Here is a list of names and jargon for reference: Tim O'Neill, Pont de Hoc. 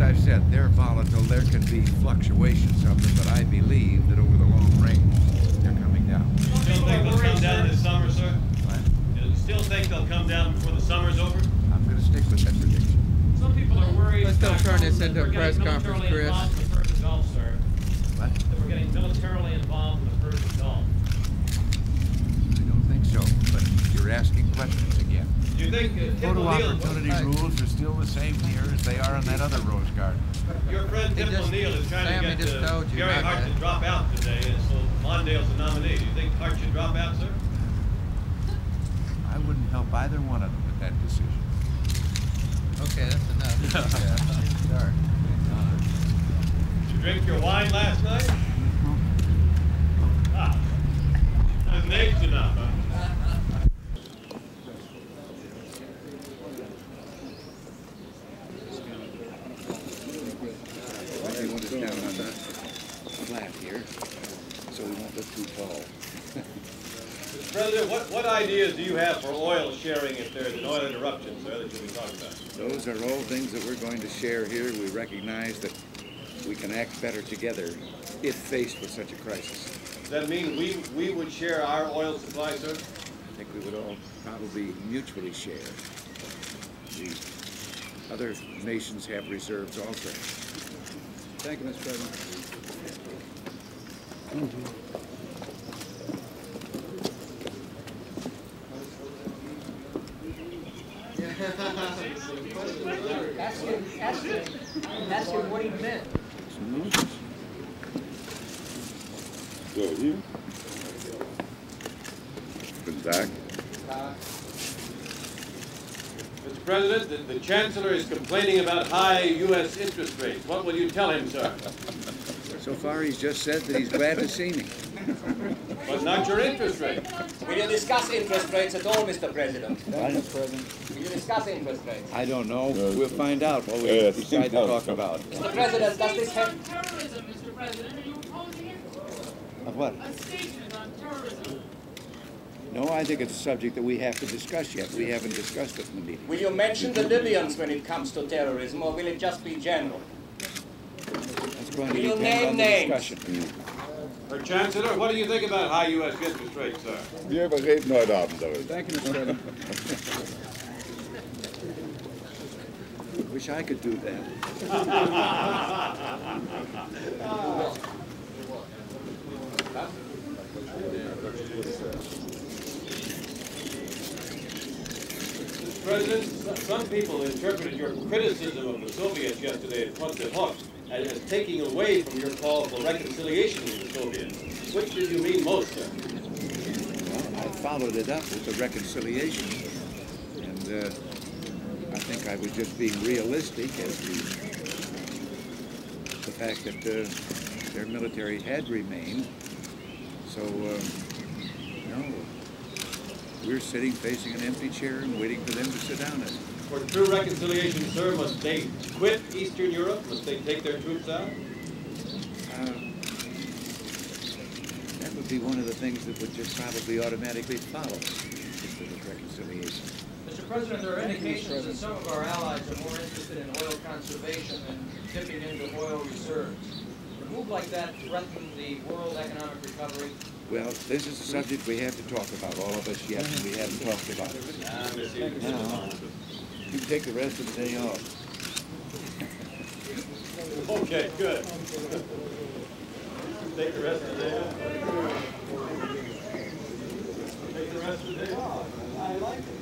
as I've said, they're volatile. There can be fluctuations of them, but I believe that over the long range, they're coming down. You still think they'll come down this summer, sir? What? You still think they'll come down before the summer's over? I'm going to stick with that prediction. Some people are worried. Let's don't turn this into a press conference, Chris. What? That we're getting militarily involved in the Persian Gulf. I don't think so, but you're asking questions again. Do you think photo opportunity rules are still the same here as they are in that other Rose Garden? Your friend Tim O'Neill is trying to get Gary Hart to drop out today, and so Mondale's the nominee. Do you think Hart should drop out, sir? I wouldn't help either one of them with that decision. Okay, that's enough. Yeah, sorry. Drink your wine last night? Mm-hmm. Ah, that's nice enough, huh? Well, we want it down on the flat here, so we won't look too tall. Mr. President, what ideas do you have for oil sharing if there's an oil interruption, sir, that you'll be talking about? Those are all things that we're going to share here. We recognize that we can act better together if faced with such a crisis. Does that mean we would share our oil supply, sir? I think we would all probably mutually share. The other nations have reserves also. Thank you, Mr. President. Mm-hmm. Ask him what he meant. So here. Mr. President, the Chancellor is complaining about high U.S. interest rates. What will you tell him, sir? So far, he's just said that he's glad to see me. But not your interest rate. We didn't discuss interest rates at all, Mr. President. Mr. President. We didn't discuss interest rates. I don't know. No, we'll find out what we decide to talk about. Mr. President, does this have... terrorism, Mr. President. Are you opposing it? Of what? A statement on terrorism. No, I think it's a subject that we have to discuss yet. We haven't discussed it in the meeting. Will you mention the Libyans when it comes to terrorism, or will it just be general? That's going to be a discussion. Herr Chancellor, what do you think about high U.S. interest rates, sir? Wir reden heute Abend darüber. Thank you, Mr. President. I wish I could do that. Mr. President, some people interpreted your criticism of the Soviets yesterday at Pont de Hoc as taking away from your call for reconciliation with the Soviets. Which did you mean most, sir? Well, I followed it up with the reconciliation. And I think I was just being realistic as to the fact that their military had remained. So, you know, we're sitting facing an empty chair and waiting for them to sit down in it. For true reconciliation, sir, must they quit Eastern Europe? Must they take their troops out? That would be one of the things that would just probably automatically follow instead of reconciliation. Mr. President, there are indications that some of our allies are more interested in oil conservation than dipping into oil reserves. A move like that threaten the world economic recovery? Well, this is a subject we have to talk about, all of us yet, and we haven't talked about it. You can take the rest of the day off. Okay, good. Take the rest of the day off. Take the rest of the day off. I like it.